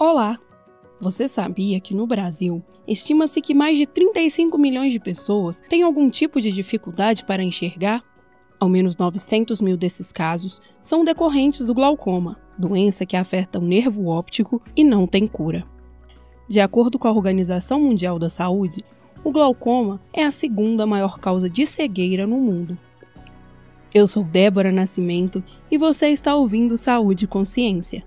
Olá! Você sabia que no Brasil, estima-se que mais de 35 milhões de pessoas têm algum tipo de dificuldade para enxergar? Ao menos 900 mil desses casos são decorrentes do glaucoma, doença que afeta o nervo óptico e não tem cura. De acordo com a Organização Mundial da Saúde, o glaucoma é a segunda maior causa de cegueira no mundo. Eu sou Débora Nascimento e você está ouvindo Saúde com Ciência.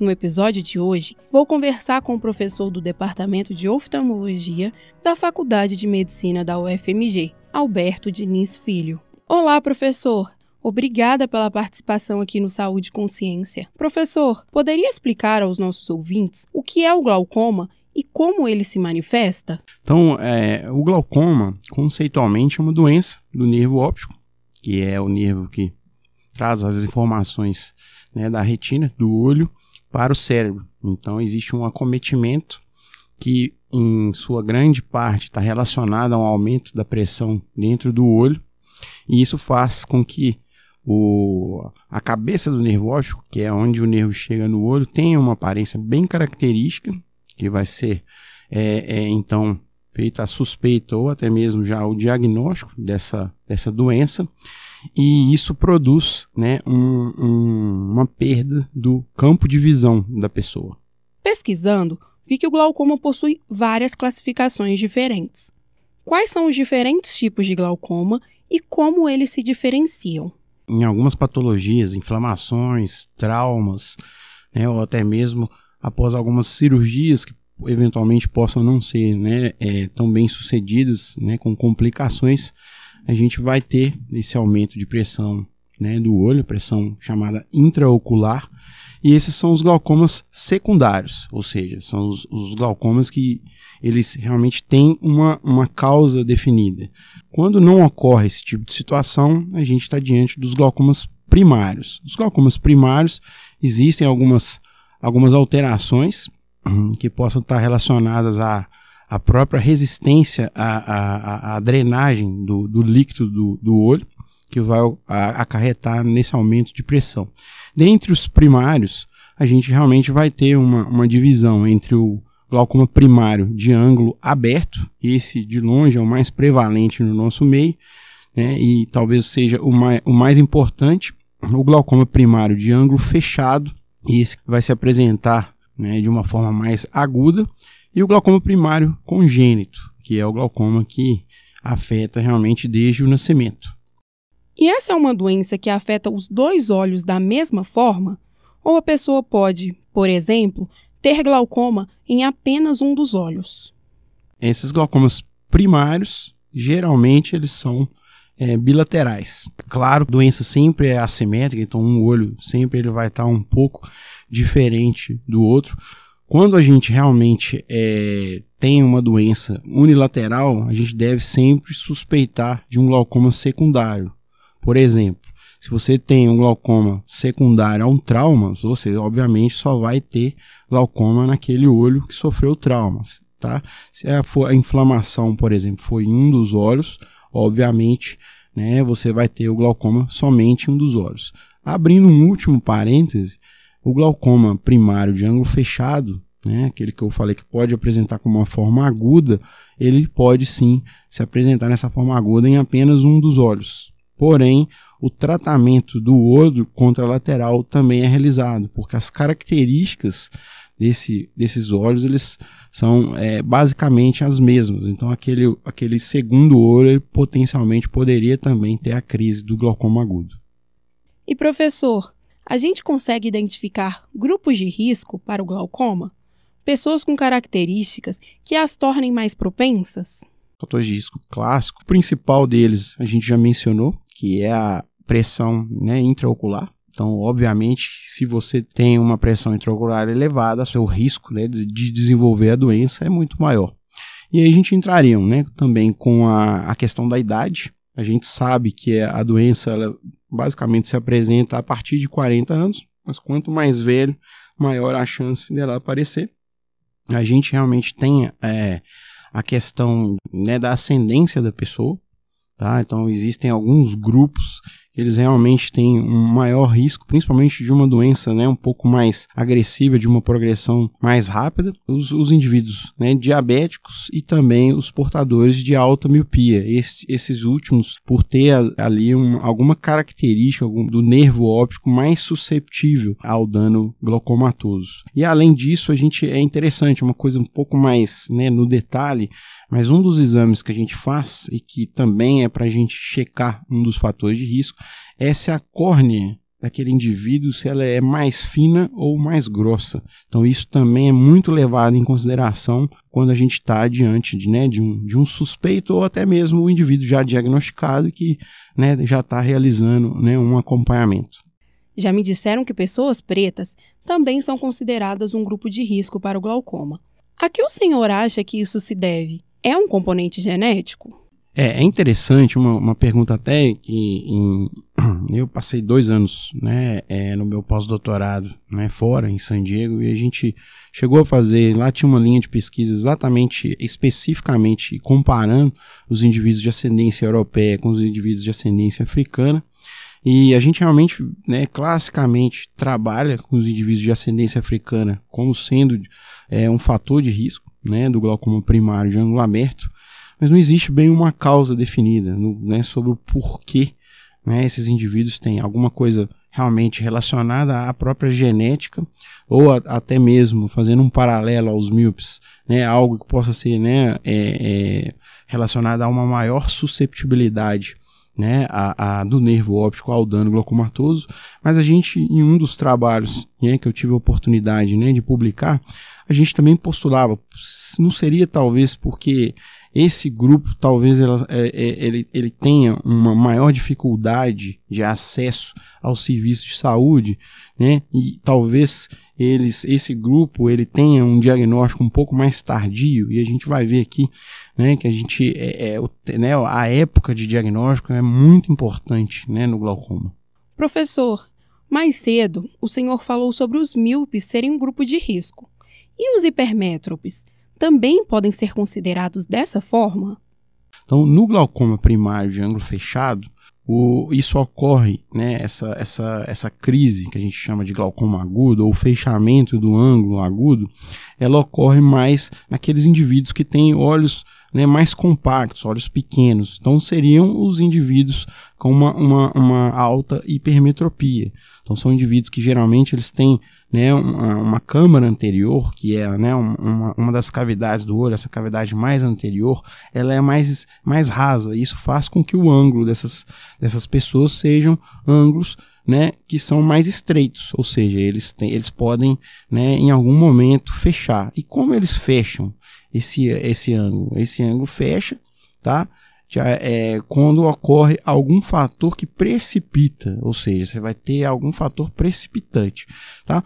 No episódio de hoje, vou conversar com o professor do Departamento de Oftalmologia da Faculdade de Medicina da UFMG, Alberto Diniz Filho. Olá, professor! Obrigada pela participação aqui no Saúde com Ciência. Professor, poderia explicar aos nossos ouvintes o que é o glaucoma e como ele se manifesta? Então, o glaucoma, conceitualmente, é uma doença do nervo óptico, que é o nervo que traz as informações, né, da retina, do olho, para o cérebro. Então, existe um acometimento que, em sua grande parte, está relacionado a um aumento da pressão dentro do olho, e isso faz com que a cabeça do nervo óptico, que é onde o nervo chega no olho, tenha uma aparência bem característica, que vai ser, então, feita a suspeita ou até mesmo já o diagnóstico dessa doença, e isso produz, né, uma perda do campo de visão da pessoa. Pesquisando, vi que o glaucoma possui várias classificações diferentes. Quais são os diferentes tipos de glaucoma e como eles se diferenciam? Em algumas patologias, inflamações, traumas, né, ou até mesmo após algumas cirurgias que eventualmente possam não ser, né, tão bem sucedidas, né, com complicações, a gente vai ter esse aumento de pressão, né, do olho, pressão chamada intraocular, e esses são os glaucomas secundários, ou seja, são os glaucomas que eles realmente têm uma causa definida. Quando não ocorre esse tipo de situação, a gente está diante dos glaucomas primários. Os glaucomas primários, existem algumas alterações que possam estar relacionadas à própria resistência à drenagem do líquido do olho, que vai acarretar nesse aumento de pressão. Dentre os primários, a gente realmente vai ter uma divisão entre o glaucoma primário de ângulo aberto, esse de longe é o mais prevalente no nosso meio, né, e talvez seja o mais importante, o glaucoma primário de ângulo fechado, esse vai se apresentar, né, de uma forma mais aguda, e o glaucoma primário congênito, que é o glaucoma que afeta realmente desde o nascimento. E essa é uma doença que afeta os dois olhos da mesma forma? Ou a pessoa pode, por exemplo, ter glaucoma em apenas um dos olhos? Esses glaucomas primários, geralmente, eles são bilaterais. Claro, a doença sempre é assimétrica, então um olho sempre ele vai estar um pouco diferente do outro. Quando a gente realmente tem uma doença unilateral, a gente deve sempre suspeitar de um glaucoma secundário. Por exemplo, se você tem um glaucoma secundário a um trauma, você obviamente só vai ter glaucoma naquele olho que sofreu traumas, tá? Se a inflamação, por exemplo, foi em um dos olhos, obviamente, né, você vai ter o glaucoma somente em um dos olhos. Abrindo um último parêntese, o glaucoma primário de ângulo fechado, né, aquele que eu falei que pode apresentar como uma forma aguda, ele pode sim se apresentar nessa forma aguda em apenas um dos olhos. Porém, o tratamento do olho contralateral também é realizado, porque as características desses olhos eles são basicamente as mesmas. Então, aquele segundo olho ele potencialmente poderia também ter a crise do glaucoma agudo. E, professor, a gente consegue identificar grupos de risco para o glaucoma? Pessoas com características que as tornem mais propensas? Fatores de risco clássico, o principal deles a gente já mencionou, que é a pressão, né, intraocular. Então, obviamente, se você tem uma pressão intraocular elevada, seu risco, né, de desenvolver a doença é muito maior. E aí a gente entraria, né, também com a questão da idade. A gente sabe que a doença ela basicamente se apresenta a partir de 40 anos, mas quanto mais velho, maior a chance dela aparecer. A gente realmente tem a questão, né, da ascendência da pessoa, tá? Então existem alguns grupos eles realmente têm um maior risco, principalmente de uma doença, né, um pouco mais agressiva, de uma progressão mais rápida, os indivíduos, né, diabéticos e também os portadores de alta miopia. Esses últimos, por ter ali alguma característica do nervo óptico mais susceptível ao dano glaucomatoso. E além disso, a gente é interessante, uma coisa um pouco mais, né, no detalhe, mas um dos exames que a gente faz e que também é para a gente checar um dos fatores de risco é se a córnea daquele indivíduo, se ela é mais fina ou mais grossa. Então isso também é muito levado em consideração quando a gente está diante de um suspeito ou até mesmo um indivíduo já diagnosticado que, né, já está realizando, né, um acompanhamento. Já me disseram que pessoas pretas também são consideradas um grupo de risco para o glaucoma. A que o senhor acha que isso se deve? É um componente genético? É interessante, uma pergunta até que eu passei 2 anos, né, no meu pós-doutorado, né, fora, em San Diego, e a gente chegou a fazer, lá tinha uma linha de pesquisa exatamente, especificamente, comparando os indivíduos de ascendência europeia com os indivíduos de ascendência africana. E a gente realmente, né, classicamente trabalha com os indivíduos de ascendência africana como sendo um fator de risco, né, do glaucoma primário de ângulo aberto, mas não existe bem uma causa definida, né, sobre o porquê, né, esses indivíduos têm alguma coisa realmente relacionada à própria genética ou até mesmo fazendo um paralelo aos míopes, né, algo que possa ser, né, relacionado a uma maior susceptibilidade, né, do nervo óptico ao dano glaucomatoso. Mas a gente, em um dos trabalhos, né, que eu tive a oportunidade, né, de publicar, a gente também postulava, não seria talvez porque esse grupo talvez ele tenha uma maior dificuldade de acesso ao serviço de saúde, né, e talvez esse grupo ele tenha um diagnóstico um pouco mais tardio, e a gente vai ver aqui, né, que a gente né, a época de diagnóstico é muito importante, né, no glaucoma. Professor, mais cedo o senhor falou sobre os míopes serem um grupo de risco. E os hipermétropes também podem ser considerados dessa forma? Então, no glaucoma primário de ângulo fechado, isso ocorre, né, essa crise que a gente chama de glaucoma agudo, ou fechamento do ângulo agudo, ela ocorre mais naqueles indivíduos que têm olhos, né, mais compactos, olhos pequenos. Então seriam os indivíduos com uma alta hipermetropia. Então são indivíduos que geralmente eles têm, né, uma câmara anterior, que é, né, uma das cavidades do olho, essa cavidade mais anterior, ela é mais rasa. Isso faz com que o ângulo dessas pessoas sejam ângulos, né, que são mais estreitos, ou seja, eles podem, né, em algum momento fechar. E como eles fecham esse ângulo? Esse ângulo fecha, tá? Quando ocorre algum fator que precipita, ou seja, você vai ter algum fator precipitante, tá?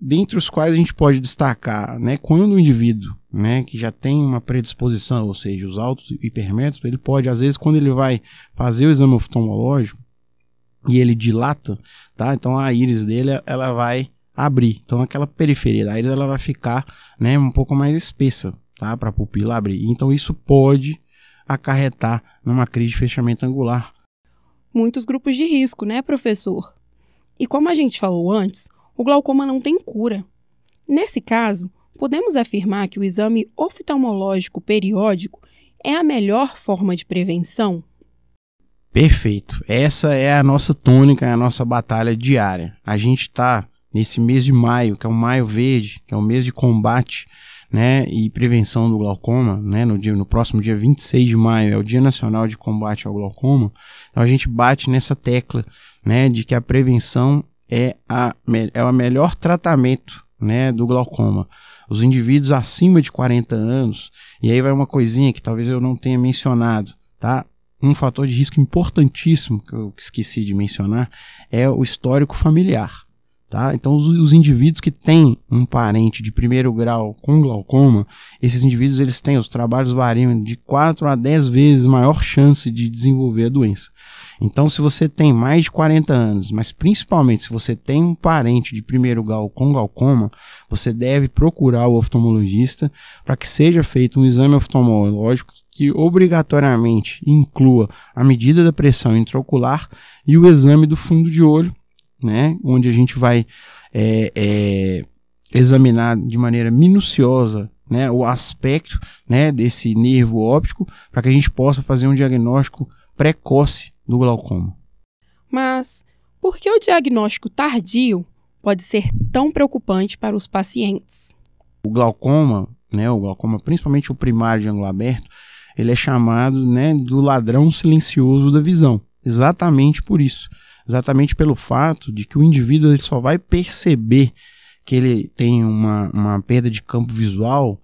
Dentre os quais a gente pode destacar, né, quando o indivíduo, né, que já tem uma predisposição, ou seja, os altos hipermétropes, ele pode, às vezes, quando ele vai fazer o exame oftalmológico, e ele dilata, tá? Então a íris dele ela vai abrir. Então aquela periferia da íris ela vai ficar, né, um pouco mais espessa, tá? Para a pupila abrir. Então isso pode acarretar numa crise de fechamento angular. Muitos grupos de risco, né, professor? E como a gente falou antes, o glaucoma não tem cura. Nesse caso, podemos afirmar que o exame oftalmológico periódico é a melhor forma de prevenção? Perfeito. Essa é a nossa tônica, é a nossa batalha diária. A gente está nesse mês de maio, que é o maio verde, que é o mês de combate, né, e prevenção do glaucoma, né, no próximo dia 26 de maio é o Dia Nacional de Combate ao Glaucoma. Então a gente bate nessa tecla, né, de que a prevenção é o melhor tratamento, né, do glaucoma. Os indivíduos acima de 40 anos, e aí vai uma coisinha que talvez eu não tenha mencionado, tá? Um fator de risco importantíssimo que eu esqueci de mencionar é o histórico familiar. Tá? Então, os indivíduos que têm um parente de primeiro grau com glaucoma, esses indivíduos eles têm, os trabalhos variam de 4 a 10 vezes maior chance de desenvolver a doença. Então, se você tem mais de 40 anos, mas principalmente se você tem um parente de primeiro grau com glaucoma, você deve procurar o oftalmologista para que seja feito um exame oftalmológico que obrigatoriamente inclua a medida da pressão intraocular e o exame do fundo de olho, né, onde a gente vai examinar de maneira minuciosa, né, o aspecto, né, desse nervo óptico para que a gente possa fazer um diagnóstico precoce do glaucoma. Mas por que o diagnóstico tardio pode ser tão preocupante para os pacientes? O glaucoma, né, principalmente o primário de ângulo aberto, ele é chamado, né, do ladrão silencioso da visão, exatamente por isso. Exatamente pelo fato de que o indivíduo ele só vai perceber que ele tem uma perda de campo visual,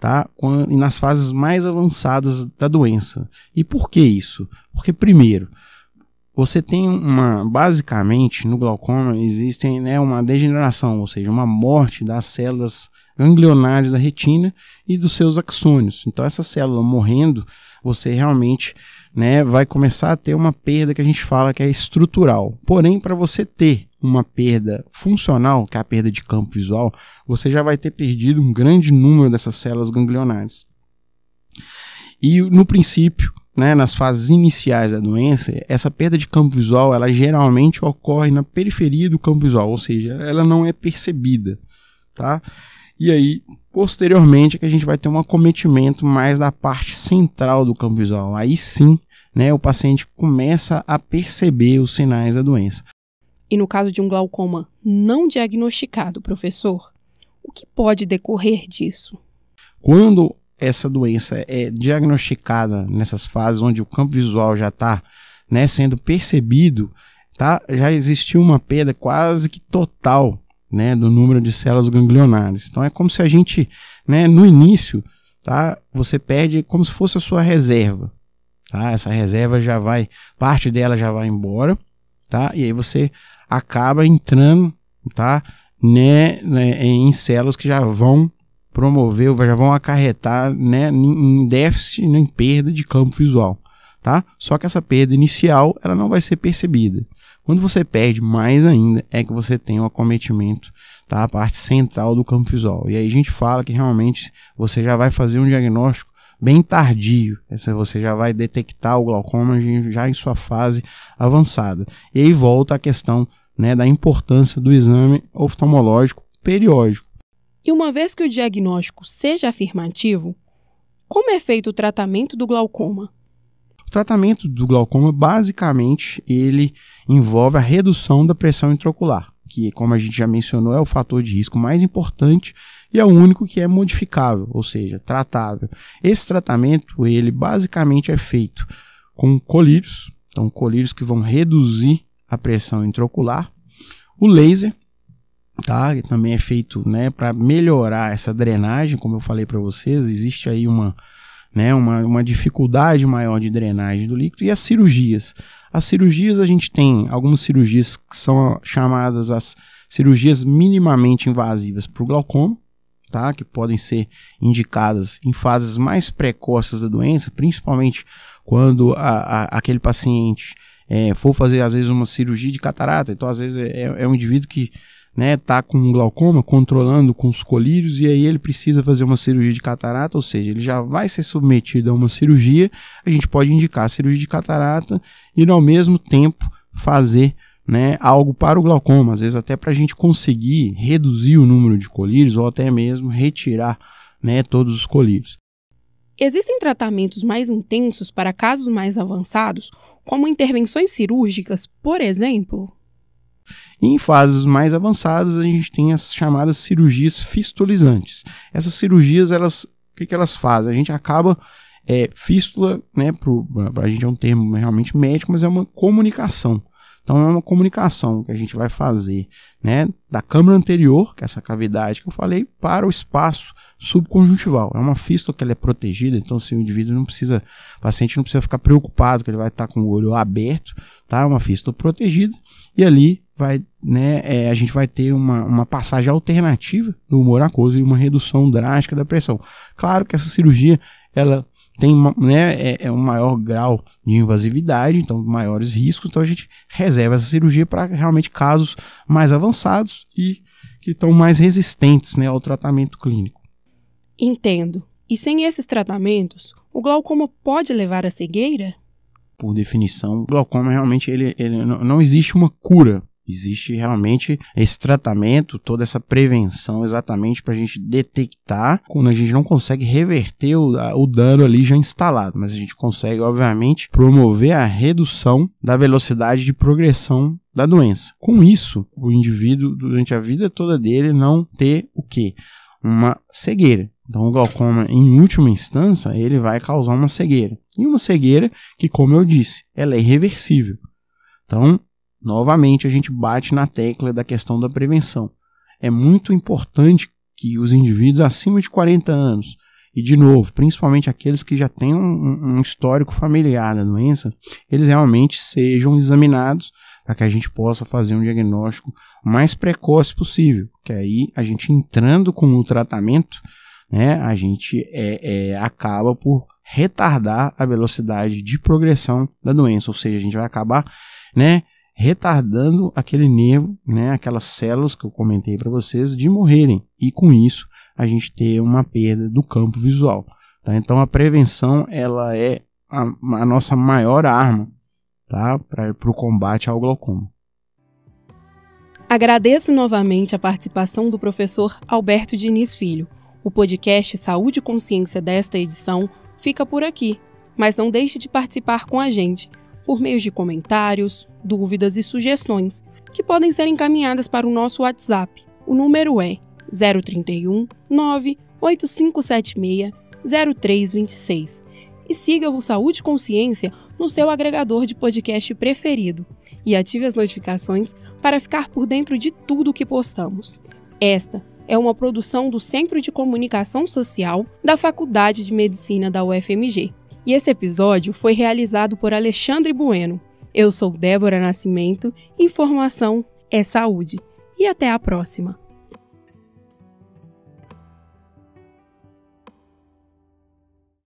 tá? Nas fases mais avançadas da doença. E por que isso? Porque, primeiro, você tem basicamente, no glaucoma, existem, né, uma degeneração, ou seja, uma morte das células ganglionares da retina e dos seus axônios. Então, essa célula morrendo, você realmente, né, vai começar a ter uma perda que a gente fala que é estrutural. Porém, para você ter uma perda funcional, que é a perda de campo visual, você já vai ter perdido um grande número dessas células ganglionares. E no princípio, né, nas fases iniciais da doença, essa perda de campo visual ela geralmente ocorre na periferia do campo visual, ou seja, ela não é percebida, tá? E aí, posteriormente, é que a gente vai ter um acometimento mais da parte central do campo visual. Aí sim, né, o paciente começa a perceber os sinais da doença. E no caso de um glaucoma não diagnosticado, professor, o que pode decorrer disso? Quando essa doença é diagnosticada nessas fases onde o campo visual já está, né, sendo percebido, tá, já existiu uma perda quase que total, né, do número de células ganglionares. Então é como se a gente, né, no início, tá, você perde como se fosse a sua reserva, tá? Essa reserva já vai, parte dela já vai embora, tá? E aí você acaba entrando, tá, né, em células que já vão promover, já vão acarretar, né, em déficit, em perda de campo visual, tá? Só que essa perda inicial ela não vai ser percebida. Quando você perde mais ainda, é que você tem um acometimento, tá, a parte central do campo visual. E aí a gente fala que realmente você já vai fazer um diagnóstico bem tardio. Você já vai detectar o glaucoma já em sua fase avançada. E aí volta a questão, né, da importância do exame oftalmológico periódico. E uma vez que o diagnóstico seja afirmativo, como é feito o tratamento do glaucoma? O tratamento do glaucoma, basicamente, ele envolve a redução da pressão intraocular, que, como a gente já mencionou, é o fator de risco mais importante e é o único que é modificável, ou seja, tratável. Esse tratamento, ele basicamente é feito com colírios, então colírios que vão reduzir a pressão intraocular, o laser, tá, que também é feito, né, para melhorar essa drenagem, como eu falei para vocês, existe aí uma dificuldade maior de drenagem do líquido, e as cirurgias. As cirurgias, a gente tem algumas cirurgias que são chamadas as cirurgias minimamente invasivas para o glaucoma, tá? Que podem ser indicadas em fases mais precoces da doença, principalmente quando aquele paciente for fazer, às vezes, uma cirurgia de catarata. Então, às vezes, é um indivíduo que, né, tá com glaucoma, controlando com os colírios, e aí ele precisa fazer uma cirurgia de catarata, ou seja, ele já vai ser submetido a uma cirurgia, a gente pode indicar a cirurgia de catarata e ao mesmo tempo fazer, né, algo para o glaucoma, às vezes até para a gente conseguir reduzir o número de colírios ou até mesmo retirar, né, todos os colírios. Existem tratamentos mais intensos para casos mais avançados, como intervenções cirúrgicas, por exemplo? Em fases mais avançadas, a gente tem as chamadas cirurgias fistulizantes. Essas cirurgias, o que elas fazem? A gente acaba, fístula, né, para a gente é um termo realmente médico, mas é uma comunicação. Então, é uma comunicação que a gente vai fazer, né, da câmara anterior, que é essa cavidade que eu falei, para o espaço subconjuntival. É uma fístula que ela é protegida, então assim, o indivíduo não precisa, o paciente não precisa ficar preocupado que ele vai estar com o olho aberto, tá? É uma fístula protegida e ali vai, né, a gente vai ter uma passagem alternativa do humor aquoso e uma redução drástica da pressão. Claro que essa cirurgia ela tem, né, um maior grau de invasividade, então maiores riscos, então a gente reserva essa cirurgia para realmente casos mais avançados e que estão mais resistentes, né, ao tratamento clínico. Entendo. E sem esses tratamentos, o glaucoma pode levar à cegueira? Por definição, o glaucoma realmente ele não existe uma cura. Existe realmente esse tratamento, toda essa prevenção exatamente para a gente detectar quando a gente não consegue reverter o dano ali já instalado, mas a gente consegue, obviamente, promover a redução da velocidade de progressão da doença. Com isso, o indivíduo, durante a vida toda dele, não ter o quê? Uma cegueira. Então, o glaucoma, em última instância, ele vai causar uma cegueira. E uma cegueira que, como eu disse, ela é irreversível. Então, novamente, a gente bate na tecla da questão da prevenção. É muito importante que os indivíduos acima de 40 anos, e de novo, principalmente aqueles que já têm um histórico familiar da doença, eles realmente sejam examinados para que a gente possa fazer um diagnóstico mais precoce possível. Que aí, a gente entrando com o tratamento, né, a gente acaba por retardar a velocidade de progressão da doença, ou seja, a gente vai acabar, né, retardando aquele nervo, né, aquelas células que eu comentei para vocês, de morrerem, e com isso a gente ter uma perda do campo visual. Tá? Então a prevenção ela é a nossa maior arma, tá, para o combate ao glaucoma. Agradeço novamente a participação do professor Alberto Diniz Filho. O podcast Saúde e Consciência desta edição fica por aqui, mas não deixe de participar com a gente por meio de comentários, dúvidas e sugestões que podem ser encaminhadas para o nosso WhatsApp. O número é 031 98576 0326 e siga o Saúde e Consciência no seu agregador de podcast preferido e ative as notificações para ficar por dentro de tudo o que postamos. Esta é uma produção do Centro de Comunicação Social da Faculdade de Medicina da UFMG. E esse episódio foi realizado por Alexandre Bueno. Eu sou Débora Nascimento, informação é saúde. E até a próxima!